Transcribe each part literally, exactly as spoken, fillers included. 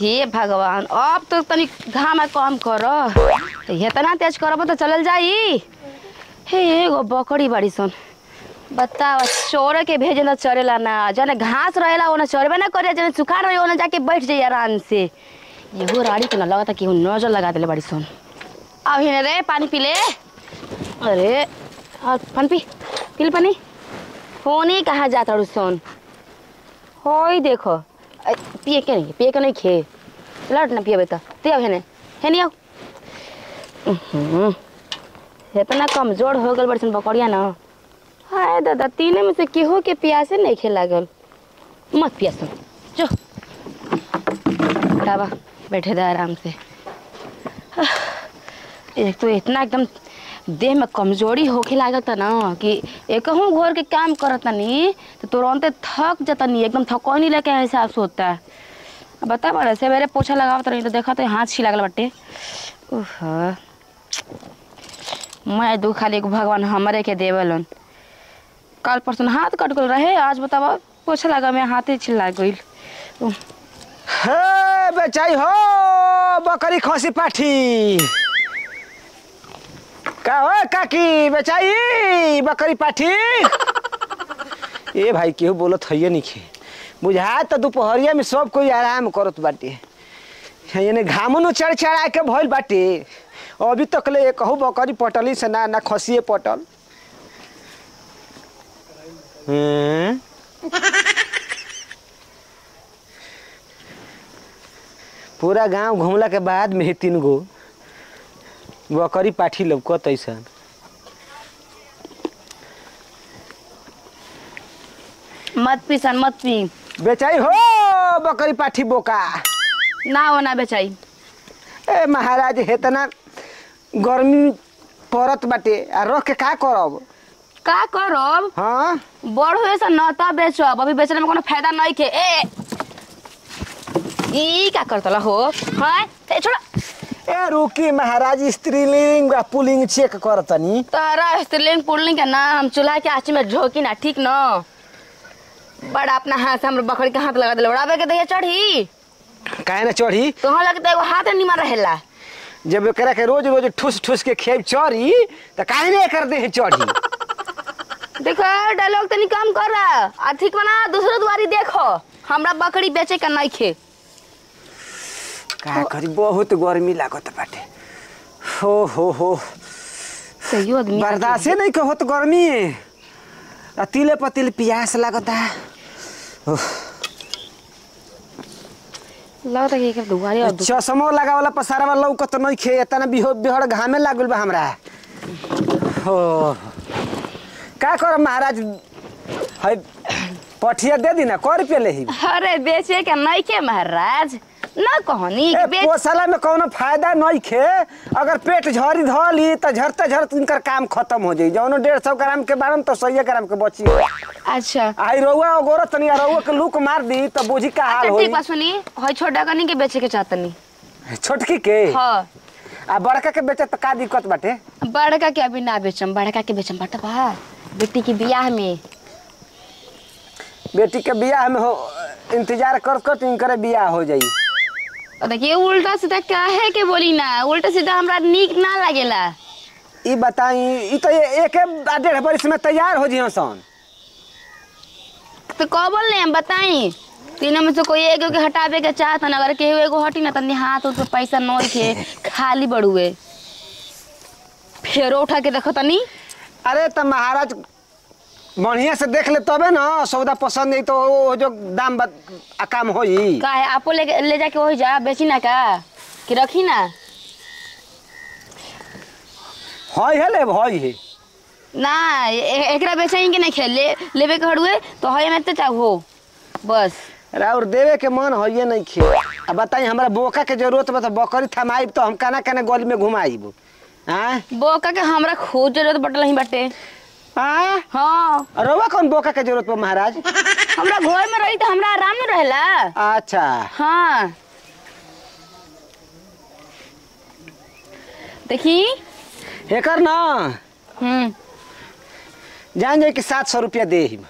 हे भगवान, अब तो तनिक घाम कम कर, इतना तेज करब तो चलल जाई। हे एगो बकरी बाड़ी सन, बताओ चोर के भेजे न चरेला ना, जने घास रहेला ओने चरबे ना करे, जने सुखा रहे ओने जाके बैठ जाए आराम से। एगो राड़ी के न लगता कि नजर लगा दिले बाड़ी सन। अभी न रे पानी पी ले, अरे पानी पी पी पानी, फोने कहाँ जाता रू सन। हो देखो पिए के नहीं, पिए के नहीं खे लट ना पिए बेटा ते अब हेने हेनी आओ। इतना कमजोर हो गल बड़सन बकरिया ना। हाय दादा, तीने में से केहू के प्यासे नहीं खे लागल। मत पियास जो बाबा, बैठे दा आराम से। एक तो इतना एकदम देह में कमजोरी होके लागता ना कि एक हूँ घर के काम करतनी तो तुरंत थक जतनी, एकदम थकौनी लेके हिसाब से होता है। बता बड़ा से मेरे पोछा लगावत रही तो देखा तो हाथ छी लागल बटे। ओह मैं दू खाली भगवान हमारे के देवलन, कल परसों हाथ कट गल रहे, आज बतावा पोछा लगा मैं हाथे छी लाग गइल। हे बेचाई हो बकरी खसी पाठी का हो काकी, बेचाई बकरी पाठी। ए भाई केहू बोलत हइये नइखे, बुझात दोपहरिया में सब कोई आराम करत बाटे, यानी घामनो चढ़ चढ़ा के भइल बाटे। अभी तक ले कहू बकरी पटली से ना ना खसिए पटल। पूरा गांव घूमला के बाद में तीन गो बकरी पाठी लौकत ऐसा। मत पीसन मत पी बेचाई हो बकरी पाठी बोका ना होना बेचाई। ए महाराज, हेतना गर्मी पड़त बाटे आ रख के का करब का करब। हां बड़ होए से न त बेचब, अभी बेचने में कोनो फायदा नहीं के। ए ई का करतला हो हां ते छोड़। ए रुकी महाराज, स्त्रीलिंग आ पुलिंग चेक करतनी। तारा स्त्रीलिंग पुलिंग के ना हम चूल्हा के आँच में झोकी ना, ठीक न बड़ा अपना हाथ से हम बकरी के हाथ लगा देले। उड़ावे के दहिया चढ़ी काहे ना चढ़ी, तोहर लगता एगो हाथ निमा रहेला। जब एकरा के रोज रोज ठुस ठुस के खेब चढ़ी त काहे ना कर दे चढ़ी। देखो डायलॉग तनी कम कर, आ ठीक बना दूसरा दुआरी देखो, हमरा बकरी बेचे का नहीं खे। का करी बहुत गर्मी लागत बाटे। हो हो हो सही आदमी बर्दाश्त नहीं के होत गर्मी, तिले पतिल प्यास लगता। लगता कि के दुआरे और चश्मा लगावला पसारवा लौकत नहीं खे, इतना बिहो बिहड़ घामे लागल बा हमरा। हो का करब महाराज, है पठिया दे दिना कर पे लेही। अरे बेचे के नहीं के महाराज, ना कहनी के पोसला में कोनो फायदा नहीं खे। अगर पेट झरी धली त झरते झरते इनकर काम खत्म हो जाई। जौनो डेढ़ सौ ग्राम के बारम तो सौ ग्राम के बची। अच्छा आई रउआ गोर तनी रउआ के लूक मार दी त बुझी का हाल होई। ठीक बा सुनी, हई छोटा कनी के बेचे के चाहतनी छोटकी के। हां आ बड़का के बेचे त का दिक्कत बाटे। बड़का के अभी ना बेचम, बड़का के बेचम बट बा बेटी के बियाह में। बेटी के बियाह में इंतजार कर कर तीन करे बियाह हो जाई। देखिए उल्टा सीधा काहे के बोली ना, उल्टा सीधा हमरा नीक ना लागेला। ई बताई ई तो एक डेढ़ बरिस में तैयार हो जियो सन तो को बोल ने बताई। तीनों में से कोई एगो के हटावे के चाहत न, अगर केहू एगो हटी न त हाथ उठ पैसा न के खाली बड़ुए फेरो उठा के देखो तनी। अरे त महाराज बढ़िया से देख ले तबे ना सौदा पसंद नहीं तो वो जो दाम आ काम होई। काहे आपो ले ले जाके होई जा बेची ना का कि रखी ना। होई है ले होई है ना, एकरा बेचाई के नहीं खेल ले लेबे करवे तो होई में त चाहो बस और देवे के मन होइए नहीं खे। अब बताई हमरा बोका के जरूरत बा त बकरी थमाइब तो हम काना काना गली में घुमाइब। हां बोका के हमरा खूब जरूरत बटलही बाटे। हां हां रउआ कौन बोका के जरूरत पर महाराज, हमरा घर में रही त हमरा आराम न रहेला। अच्छा हां देखी हेकर ना हम जान जाए कि सात सौ रुपया देहिम।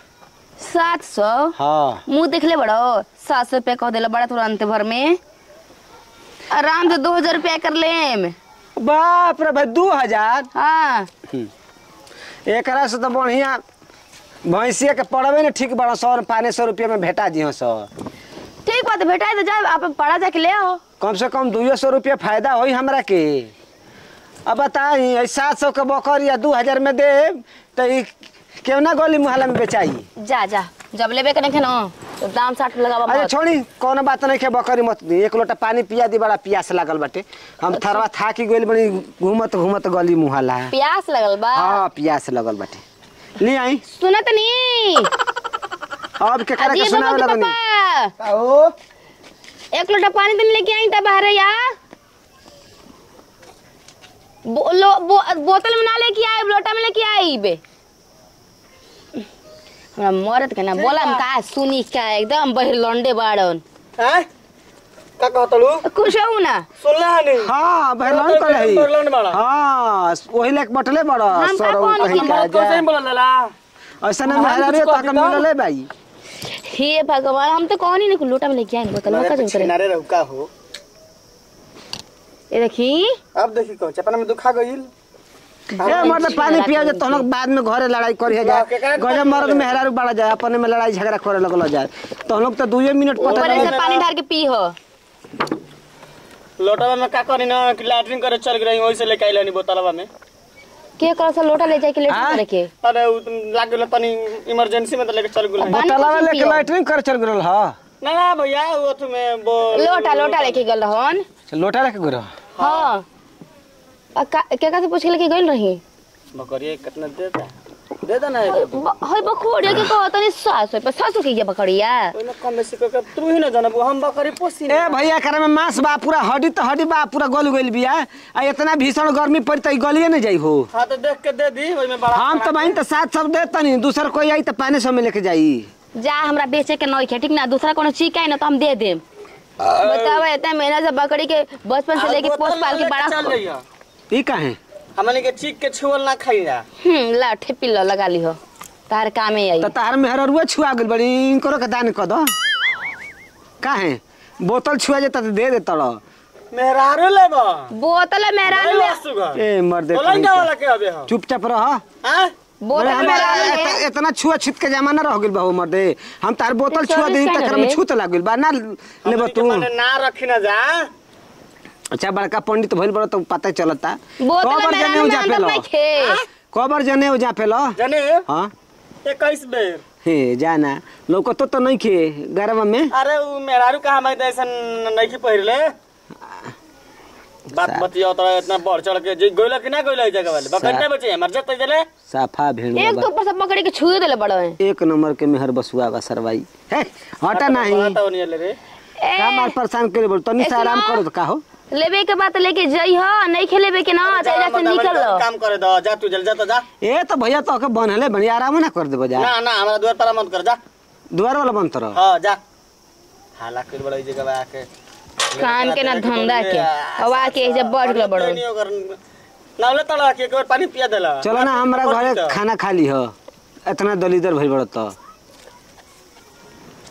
सात सौ हां मुंह देखले बड़ो सात सौ पे कह देला बड़ा तुरंत भर में। आराम से दो हजार रुपया कर ले। बाप रे भाई दो हजार हाँ। एक से तो बढ़िया भैंसिया के पड़वे ना ठीक बड़ा सौ पाँच सौ रुपया में भेटा दी सौ। ठीक बात भेटा तो जाए आप पड़ा जाके ले आओ। कम से कम दो सौ रुपया फायदा होई हमरा के। अब बताई सात सौ के बकर या दो हजार में दे तो क्यों ना गली मोहल्ला में बेचाई। जा जा जब लेबे करे के न तो दाम साठ लगावा। अरे छोड़ी कोनो बात नहीं के बकरी मत दी। एक लोटा पानी पिया दी बड़ा प्यास लागल बाटे। हम थरवा थाकी गइल बनी घूमत घूमत गली मोहल्ला। प्यास लागल बा। हां प्यास लागल बाटे। ले आई सुनत नहीं। अब के करे के सुनावे लगनी। का हो एक लोटा पानी दिन लेके आई त बाहर या बोलो बोतल में ना लेके आए लोटा में लेके आई बे। हमरा मरत के ना बोला हम का सुनी का एकदम बहिर लंडे बाड़न। हैं का कहतलू कुछ हो ना सुनला हनी। हां बहिर लंड करही लंड बाड़ा। हां ओही लेक बटले बाड़ा सरो कहीं का जा कैसे बोलला ऐसा ना महाराज रे तक मिलले भाई। हे भगवान हम तो कहनी न लोटा में लेके आए बोतल का जो करे नारे रुका हो। ए देखी अब देखी को चपना में दुखा गइल। मतलब पानी पिया जा तहनक बाद में घरे लड़ाई करिया जा गजब मरद मेहरारू बाड़ा जाए अपने में लड़ाई झगड़ा करे लगल जाए तहनक तो दो मिनट पता नहीं ऊपर से पानी ढार के पी हो। लोटावा में का करी ना कि लैट्रिन करे चल गई ओइसे लेके आइलनी बोतलवा में के करा से लोटा ले जाए कि लैट्रिन करे के। अरे लागल तनी इमरजेंसी में तो लेके चल गेल बोतलवा लेके लैट्रिन करे चल गेल। हां ना ना भैया वो तुम्हें लोटा लोटा लेके गेल रहन। लोटा लेके गेल हां। का क्या का से पूछ के गइल रही बकरिया कितना देता देता ना होय बकरिया के कहत नहीं सास होय पर सासु के बकरिया ओला कम से कम तू ही ना जानब हम बकरी पोसी। ए भैया करे में मांस बा पूरा हड्डी त हड्डी बा पूरा गल गइल बिया आ इतना भीषण गर्मी पड़ि त गलिए न जाई हो। हां त देख के दे दी ओय में बड़ा हम त बहिन त साथ सब देतनी दूसर कोई आई त पानी सब में लेके जाई। जा हमरा बेचे के नई के ठीक ना दूसरा कोनो चीज काई ना त हम दे देम। बतावा इतना मेहनत से बकरी के बचपन से लेके पोस पाल के बड़ा ई काहे हमने के चीक के छुअल ना खाइला। हम लाठी पिल्ला लगा ली हो तार कामे आई त तार में हररुआ छुआ गेल बड़ी करो के दान क दो। काहे बोतल छुआ जे त दे दे तड़ मेहरारू लेब बोतल मेहरारू ले। ए मर दे बोलंगा वाला के अबे हम चुपचाप रह। हां बोतल मेहरारू इतना छुआ छित के जमाना रह गेल बहु मर दे। हम तार बोतल छुआ दे त करम छूत लागल बा ना लेब तू ना रखिना जा। अच्छा बड़का पंडित भइल बड़ तो पता चलता कबर जने उजा पेलो कबर जने उजा पेलो जने। हां इक्कीस बेर हे जाना लोको तो तो नहीं खे गरवा में। अरे उ मेहरारू का हम ऐसन नहीं खे पहिरले बात बतियो तो इतना बढ़ चढ़ के गइला कि ना गइला ई जगह वाले बकरने बचे हमर जत जले साफा भेड़ एक तो ऊपर से पकड़ के छुए देले बड़ो है। एक नंबर के मेहर बसुआ का सरवाई हे हटा नहीं हटाओ नहीं ले रे का मार परेशान करे बोल तनी सा आराम करो का हो लेबे के बात लेके जई हो नहीं खेलेबे के ना तेजा से निकल लो काम करे दो जा तू जल जा तो जा। ए तो भैया तो के बनले बढ़िया आराम ना कर देबो जा ना ना हमरा द्वार पर बंद कर जा द्वार वाला बंद तर। हां जा हाला कर बड़ा जगह आके काम के ना धंधा के हवा के जब बढ़ गलो बड़ो ना ले तड़ा के एक बार पानी पिया देला। चलो ना हमरा घरे खाना खाली हो इतना दलिदर भई बड़ तो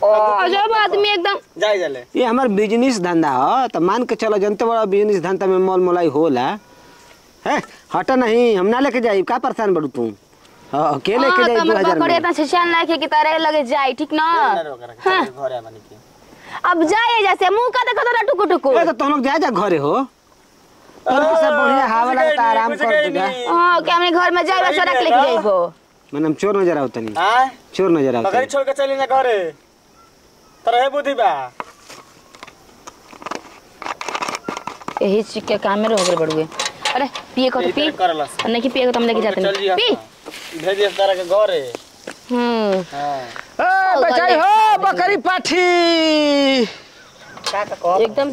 अजब आदमी एकदम जाए जाले। ये हमार बिजनेस धंधा हो तो मान के चलो जनते बड़ा बिजनेस धंधा में मोल मोलाई होला है। हटा नहीं हम ना लेके जाई का परेशान बड़ू तू के लेके जाई दो हजार में इतना छिछान लाके कि तारे लगे जाई ठीक ना घरे माने के। अब जाए जैसे मुंह का देखो तो टुकु टुकु ए तो तोनक जाए जा घरे हो और सब बढ़िया हवा लगता आराम कर देगा। हां के हमने घर में जाए बस रख लेके जाईबो मनम चोर नजर आवत नहीं। हां चोर नजर आवत बकरी छोड़ के चली ना घरे तरहे बुद्धि बा एही चीज के काम में रोहर बड़ुए। अरे पिए को तो पी नहीं कि पिए को तुम लेके जाते नहीं पी भेजिए सारा के घरे। हम हां ए बेचाई हो बकरी पाठी का का कह एकदम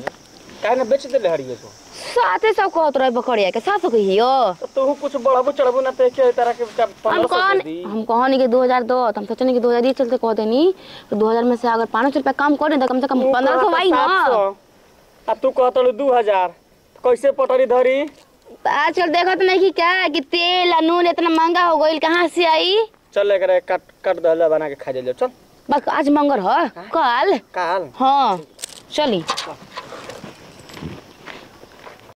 काहे न बेच देले हरिए को साथे सब कहत रहे बकरिया के सासु कहियो तू कुछ बड़बो चढ़बो ना ते के तरह के हम कौन हम कहनी के दो हजार दो हम सोचनी के दो हजार चलते कह देनी दो हजार में से अगर पाँच सौ रुपया कम करे त कम से कम पंद्रह सौ आई ना। आ तू कहतलू दो हजार कैसे पटरी धरी आजकल देखत नहीं कि क्या कि तेल आ नून इतना महंगा हो गइल कहां से आई। चल एकरा कट कट दला बना के खा ले चल बस आज मंगर ह कल कल हां चली।